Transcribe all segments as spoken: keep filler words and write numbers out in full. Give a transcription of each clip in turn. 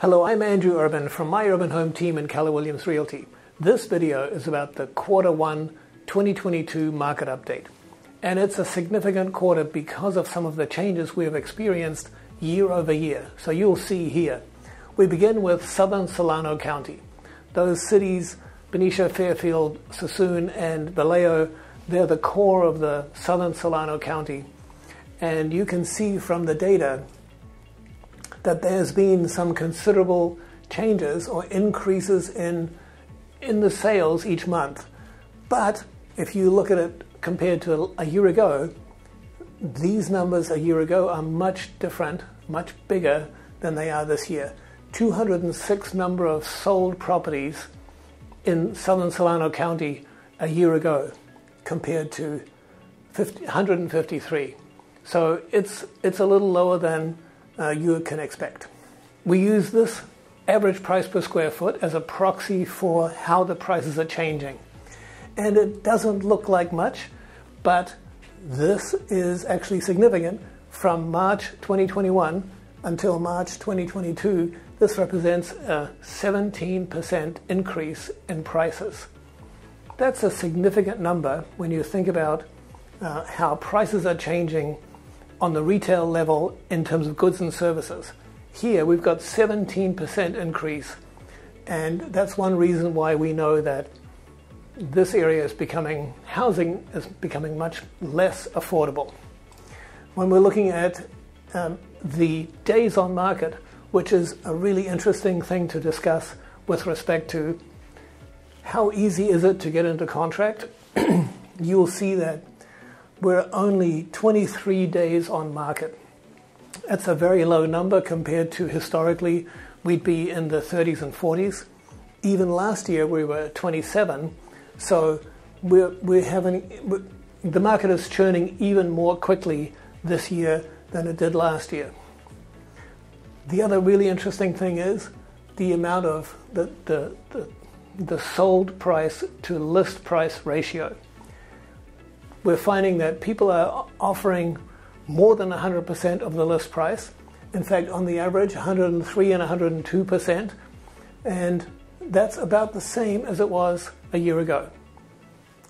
Hello, I'm Andrew Urban from My Urban Home Team and Keller Williams Realty. This video is about the quarter one twenty twenty-two market update. And it's a significant quarter because of some of the changes we have experienced year over year. So you'll see here. We begin with southern Solano County. Those cities, Benicia, Fairfield, Suisun, and Vallejo, they're the core of the southern Solano County. And you can see from the data that there's been some considerable changes or increases in in the sales each month. But if you look at it compared to a year ago, these numbers a year ago are much different, much bigger than they are this year. two hundred and six number of sold properties in southern Solano County a year ago compared to one hundred fifty-three. So it's, it's a little lower than Uh, you can expect. We use this average price per square foot as a proxy for how the prices are changing. And it doesn't look like much, but this is actually significant. From March twenty twenty-one until March twenty twenty-two, this represents a seventeen percent increase in prices. That's a significant number when you think about uh, how prices are changing on the retail level in terms of goods and services. Here we've got seventeen percent increase, and that's one reason why we know that this area is becoming, housing is becoming much less affordable. When we're looking at um, the days on market, which is a really interesting thing to discuss with respect to how easy is it to get into contract, you'll see that we're only twenty-three days on market. That's a very low number compared to historically we'd be in the thirties and forties. Even last year we were twenty-seven. So we're, we're having, we're, the market is churning even more quickly this year than it did last year. The other really interesting thing is the amount of the, the, the, the sold price to list price ratio. We're finding that people are offering more than one hundred percent of the list price. In fact, on the average, one hundred three and one hundred two percent. And that's about the same as it was a year ago.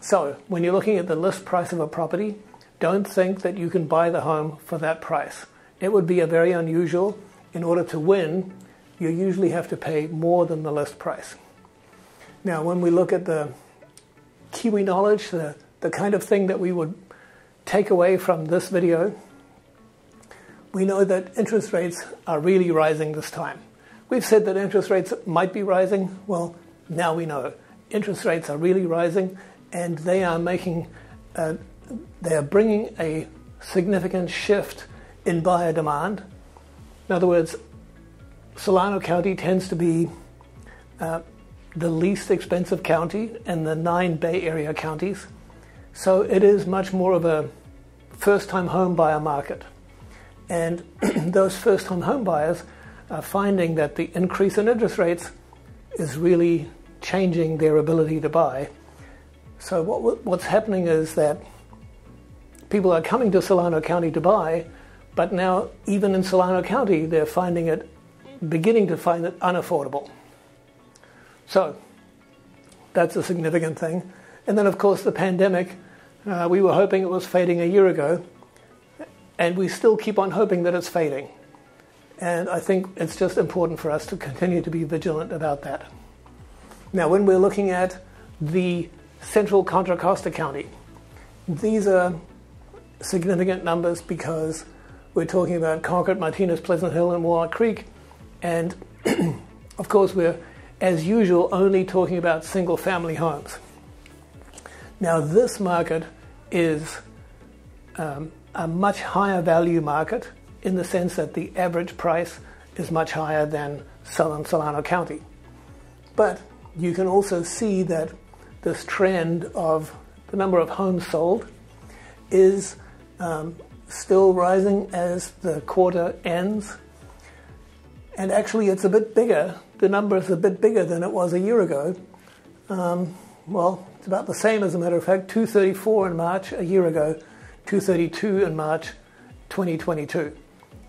So when you're looking at the list price of a property, don't think that you can buy the home for that price. It would be a very unusual. In order to win, you usually have to pay more than the list price. Now, when we look at the Kiwi knowledge, the The kind of thing that we would take away from this video, we know that interest rates are really rising this time. We've said that interest rates might be rising. Well, now we know. Interest rates are really rising, and they are making, uh, they are bringing a significant shift in buyer demand. In other words, Solano County tends to be uh, the least expensive county in the nine Bay Area counties. So it is much more of a first-time home buyer market. And those first-time home buyers are finding that the increase in interest rates is really changing their ability to buy. So what, what's happening is that people are coming to Solano County to buy, but now even in Solano County, they're finding it, beginning to find it unaffordable. So that's a significant thing. And then, of course, the pandemic. Uh, we were hoping it was fading a year ago, and we still keep on hoping that it's fading. And I think it's just important for us to continue to be vigilant about that. Now, when we're looking at the central Contra Costa County, these are significant numbers because we're talking about Concord, Martinez, Pleasant Hill, and Walnut Creek. And, of course, we're, as usual, only talking about single-family homes. Now, this market is um, a much higher value market in the sense that the average price is much higher than southern Solano County. But you can also see that this trend of the number of homes sold is um, still rising as the quarter ends. And actually, it's a bit bigger. The number is a bit bigger than it was a year ago. Um, well, it's about the same, as a matter of fact, two thirty-four in March a year ago, two thirty-two in March twenty twenty-two.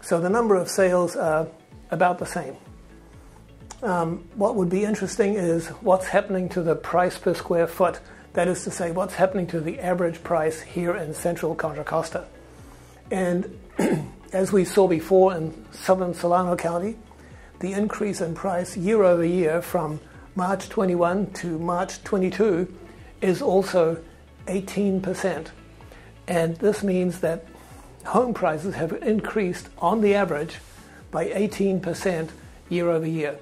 So the number of sales are about the same. Um, what would be interesting is what's happening to the price per square foot. That is to say, what's happening to the average price here in central Contra Costa. And as we saw before in southern Solano County, the increase in price year over year from March twenty-one to March twenty-two is also eighteen percent. And this means that home prices have increased on the average by eighteen percent year over year.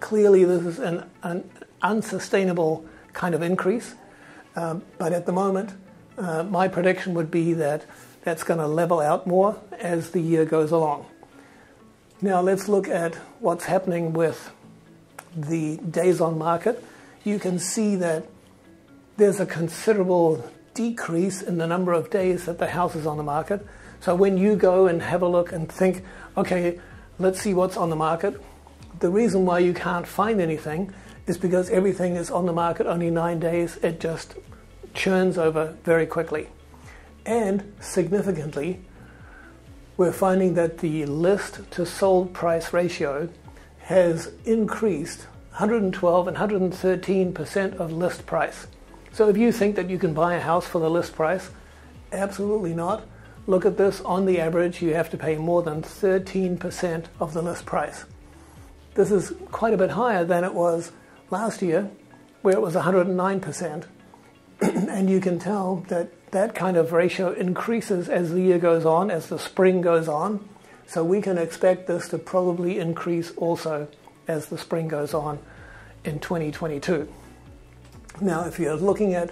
Clearly this is an, an unsustainable kind of increase, um, but at the moment uh, my prediction would be that that's going to level out more as the year goes along. Now let's look at what's happening with the days on market. You can see that there's a considerable decrease in the number of days that the house is on the market. So when you go and have a look and think, okay, let's see what's on the market, the reason why you can't find anything is because everything is on the market only nine days. It just churns over very quickly. And significantly, we're finding that the list to sold price ratio has increased one hundred twelve and one hundred thirteen percent of list price. So if you think that you can buy a house for the list price, absolutely not. Look at this, on the average you have to pay more than thirteen percent of the list price. This is quite a bit higher than it was last year, where it was one hundred nine percent. And you can tell that that kind of ratio increases as the year goes on, as the spring goes on. So we can expect this to probably increase also as the spring goes on in twenty twenty-two. Now, if you're looking at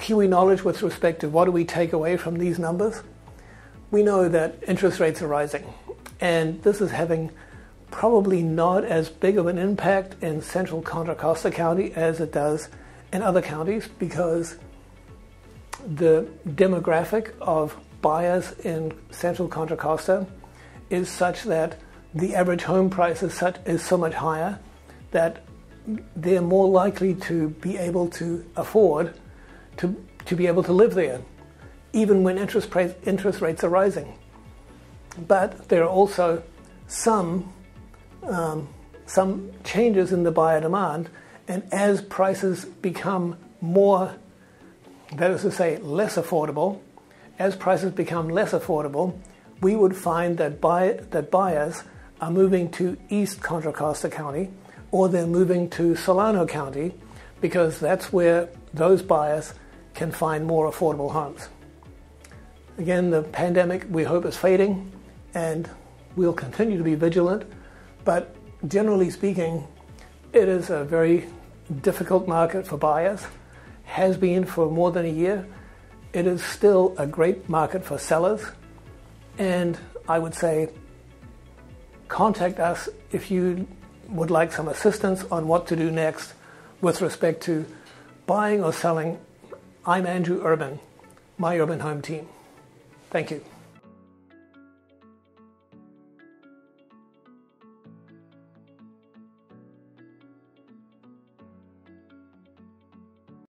Kiwi knowledge with respect to what do we take away from these numbers, we know that interest rates are rising. And this is having probably not as big of an impact in central Contra Costa County as it does in other counties, because the demographic of buyers in central Contra Costa is such that the average home price is, such, is so much higher that they're more likely to be able to afford to, to be able to live there, even when interest, price, interest rates are rising. But there are also some, um, some changes in the buyer demand, and as prices become more, that is to say, less affordable, as prices become less affordable, we would find that, buy, that buyers are moving to East Contra Costa County, or they're moving to Solano County, because that's where those buyers can find more affordable homes. Again, the pandemic we hope is fading, and we'll continue to be vigilant, but generally speaking, it is a very difficult market for buyers. Has been for more than a year. It is still a great market for sellers, and I would say contact us if you would like some assistance on what to do next with respect to buying or selling. I'm Andrew Urban, My Urban Home Team. Thank you.